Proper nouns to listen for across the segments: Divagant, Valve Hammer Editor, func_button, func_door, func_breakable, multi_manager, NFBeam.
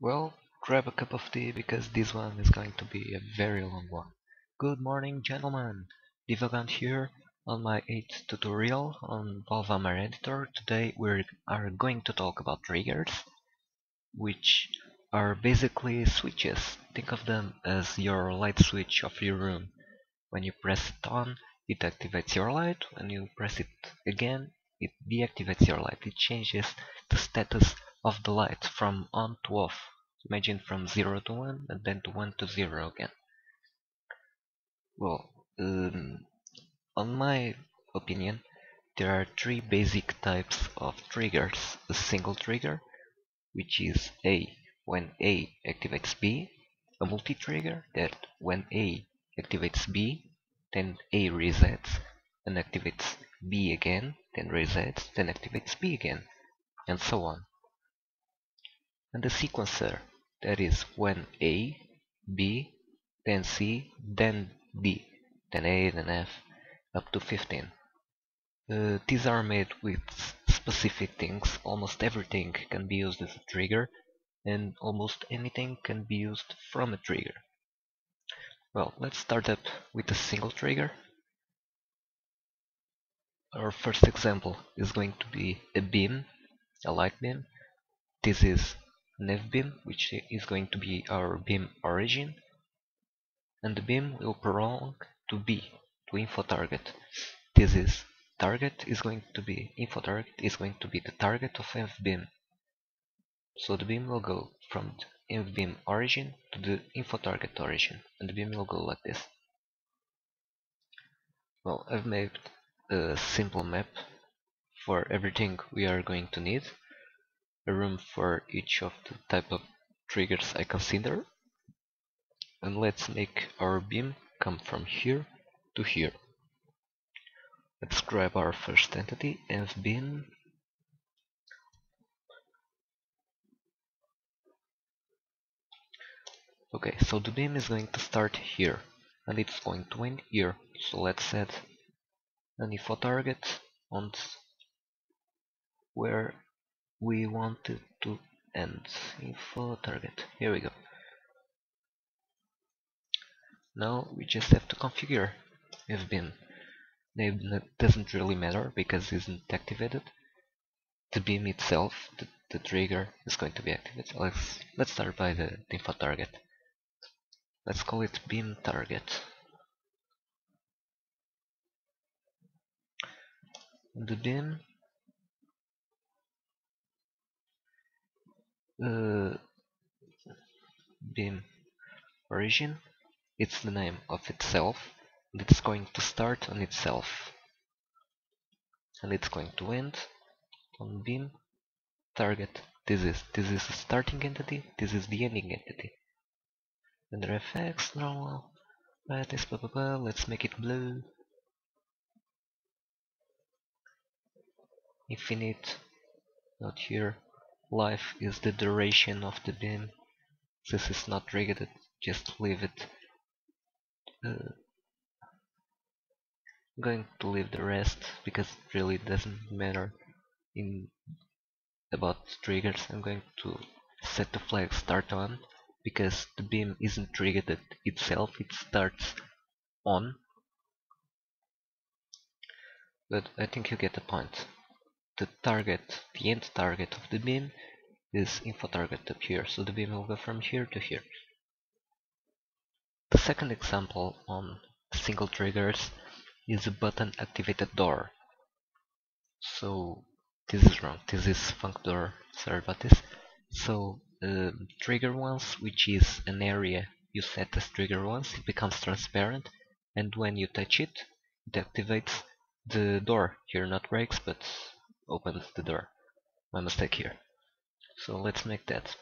Well, grab a cup of tea because this one is going to be a very long one. Good morning, gentlemen! Divagant here on my 8th tutorial on Valve Hammer Editor. Today we are going to talk about triggers, which are basically switches. Think of them as your light switch of your room. When you press it on, it activates your light. When you press it again, it deactivates your light. It changes the status of the light from on to off. Imagine from 0 to 1 and then to 1 to 0 again. Well, on my opinion, there are three basic types of triggers. A single trigger, which is A when A activates B. A multi-trigger, that when A activates B, then A resets and activates B again, then resets, then activates B again, and so on. And the sequencer, that is when A, B, then C, then D, then A, then F, up to 15. These are made with specific things. Almost everything can be used as a trigger, and almost anything can be used from a trigger. Well, let's start up with a single trigger. Our first example is going to be a beam, a light beam. This is NFBeam, which is going to be our beam origin, and the beam will prolong to B, to info target. This is target is going to be info target is going to be the target of NFBeam. So the beam will go from the NFBeam origin to the info target origin, and the beam will go like this. Well, I've made a simple map for everything we are going to need. A room for each of the type of triggers I consider, and let's make our beam come from here to here. Let's grab our first entity, NFBeam, okay, so the beam is going to start here and it's going to end here, so let's set an info target on where we want it to end. Info target, here we go. Now we just have to configure NFBeam. Name doesn't really matter because it isn't activated. The beam itself, the trigger, is going to be activated. Let's start by the info target. Let's call it beam target. The beam beam origin, it's the name of itself, and it's going to start on itself and it's going to end on beam target. This is the starting entity, this is the ending entity. Under FX, normal, brightness, blah blah blah, let's make it blue, infinite, not here. Life is the duration of the beam. This is not triggered, just leave it. I'm going to leave the rest because it really doesn't matter about triggers. I'm going to set the flag start on because the beam isn't triggered itself, it starts on. But I think you get the point. The target, the end target of the beam is info target up here, so the beam will go from here to here. The second example on single triggers is a button activated door. So this is wrong, this is func door, sorry about this. So trigger once, which is an area you set as trigger once, it becomes transparent, and when you touch it, it activates the door. Here not breaks, but opens the door. My mistake here. So let's make that.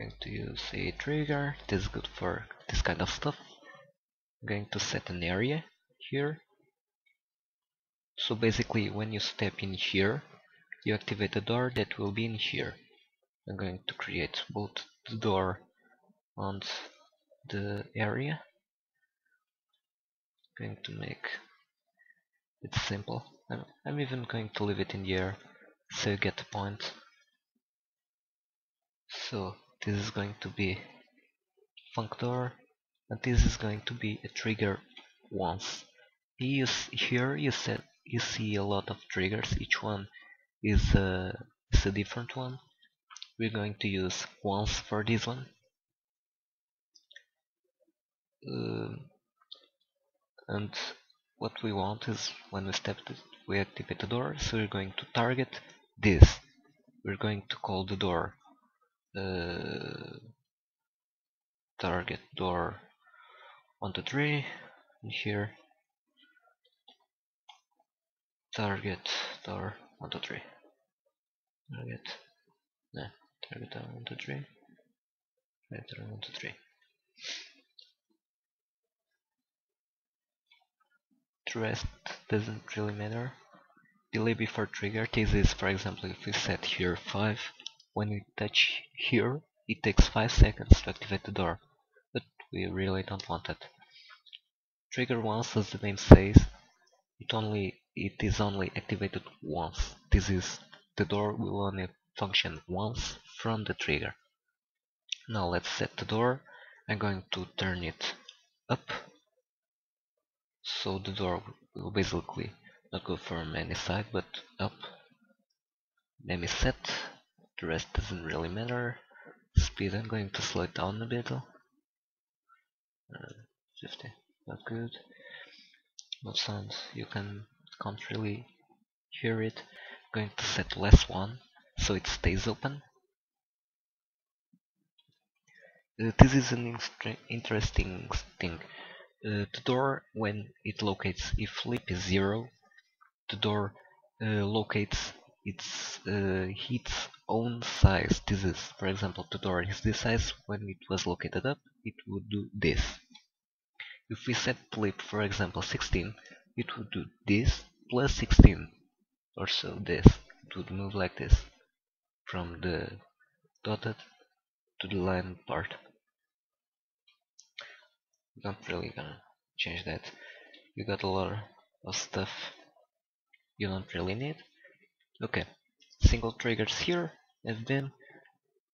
I'm going to use a trigger. This is good for this kind of stuff. I'm going to set an area here. So basically, when you step in here, you activate a door that will be in here. I'm going to create both the door and the area. I'm going to make it's simple. I'm even going to leave it in the air so you get the point. So this is going to be func_door, and this is going to be a trigger once. Here you see a lot of triggers. Each one is a different one. We're going to use once for this one. And what we want is when we step it, we activate the door, so we're going to target this. We're going to call the door target door on the tree, and here target door on the tree. Target door on the tree. Target door on the tree. The rest doesn't really matter. Delay before trigger. This is, for example, if we set here 5, when we touch here, it takes 5 seconds to activate the door, but we really don't want that. Trigger once, as the name says, it is only activated once. This is, the door will only function once from the trigger. Now let's set the door. I'm going to turn it up, so the door will basically not go from any side but up. Name is set, the rest doesn't really matter. Speed, I'm going to slow it down a bit. 50, not good. No sound, you can't really hear it. I'm going to set less one, so it stays open. This is an interesting thing. The door, when it locates, if leap is 0, the door locates its own size. This is, for example, the door is this size. When it was located up, it would do this. If we set leap, for example, 16, it would do this plus 16, or so this. It would move like this, from the dotted to the line part. Not really gonna change that. You got a lot of stuff you don't really need. Okay, single triggers here, NFBeam,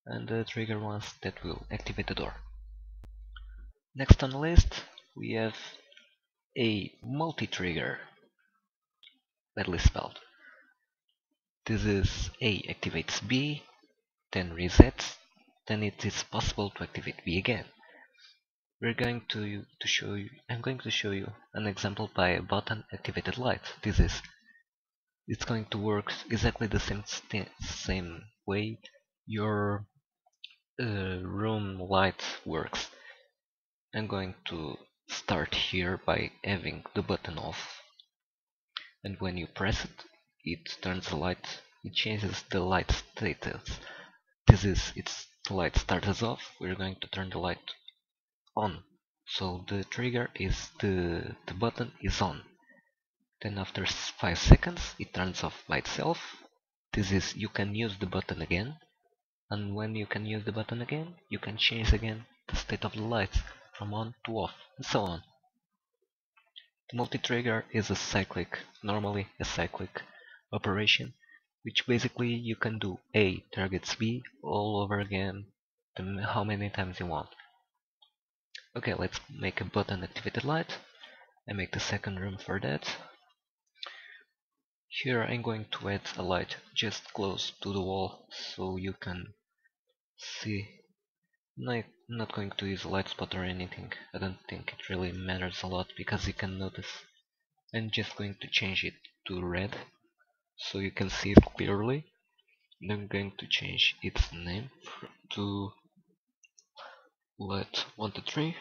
and the trigger ones that will activate the door. Next on the list we have a multi-trigger, badly spelled. This is A activates B, then resets, then it is possible to activate B again. We're going to show you. I'm going to show you an example by a button activated light. This is. It's going to work exactly the same way your room light works. I'm going to start here by having the button off, and when you press it, it turns the light. It changes the light status. This is. It's the light status off. We're going to turn the light on, so the trigger is the button is on. Then after 5 seconds it turns off by itself. This is, you can use the button again, and when you can use the button again, you can change again the state of the lights from on to off, and so on. The multi-trigger is a cyclic, normally a cyclic operation, which basically you can do A targets B all over again how many times you want. Okay, let's make a button activated light. I make the second room for that. Here I'm going to add a light just close to the wall so you can see. I'm not going to use a light spot or anything. I don't think it really matters a lot because you can notice. I'm just going to change it to red so you can see it clearly. And I'm going to change its name to light on the tree.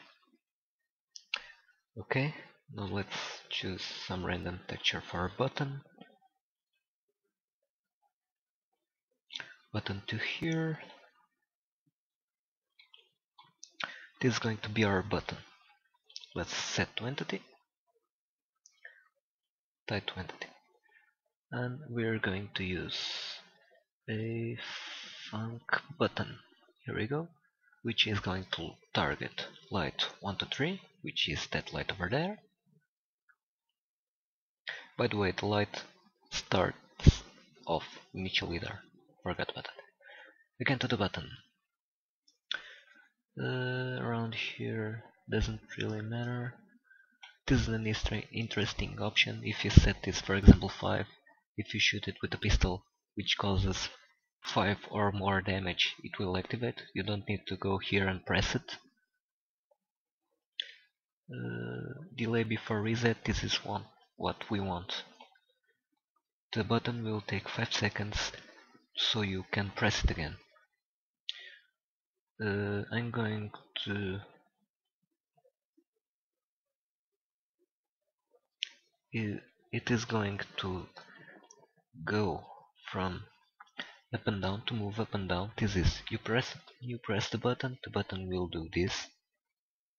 Okay, now let's choose some random texture for a button. Button to here. This is going to be our button. Let's set to entity. Type to entity. And we're going to use a func_button. Here we go. Which is going to target light 1, 2, 3, which is that light over there. By the way, the light starts off initially there. Forgot about that. Again to the button. around here doesn't really matter. This is an interesting option. If you set this, for example, 5, if you shoot it with a pistol which causes 5 or more damage, it will activate. You don't need to go here and press it. Delay before reset, this is what we want. The button will take 5 seconds so you can press it again. I'm going to it is going to go from up and down, to move up and down. This is, you press the button will do this,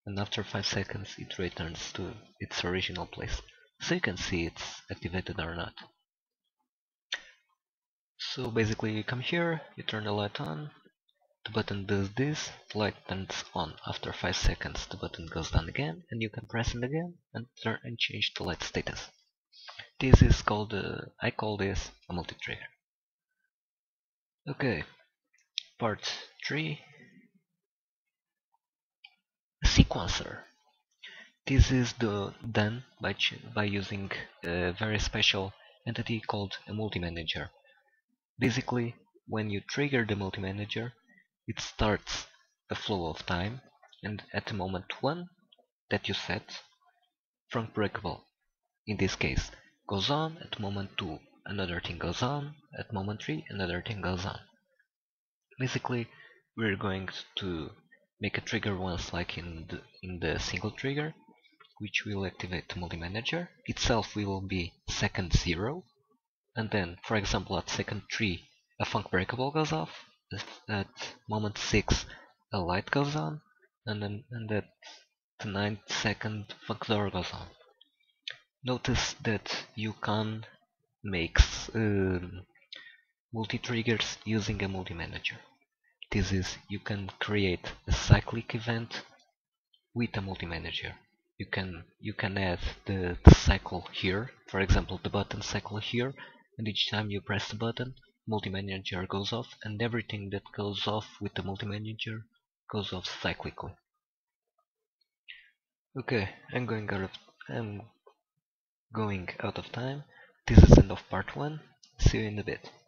and after 5 seconds it returns to its original place, so you can see it's activated or not. So basically you come here, you turn the light on, the button does this, the light turns on. After 5 seconds the button goes down again, and you can press it again and turn and change the light status. This is called, I call this a multi-trigger. Okay, part 3, sequencer. This is done by using a very special entity called a multi-manager. Basically, when you trigger the multi-manager, it starts a flow of time, and at the moment 1 that you set, func_breakable in this case goes on. At moment 2 another thing goes on, at moment 3 another thing goes on. Basically we're going to make a trigger once, like in the single trigger, which will activate the multi-manager. Itself will be second 0, and then for example at second 3 a func_breakable goes off. At moment 6 a light goes on, and then at the 9th second func_door goes on. Notice that you can make multi-triggers using a multi-manager. This is, you can create a cyclic event with a multi-manager. You can add the cycle here, for example the button cycle here, and each time you press the button multi-manager goes off, and everything that goes off with the multi-manager goes off cyclically. Okay, I'm going out of time. This is end of part 1. See you in a bit.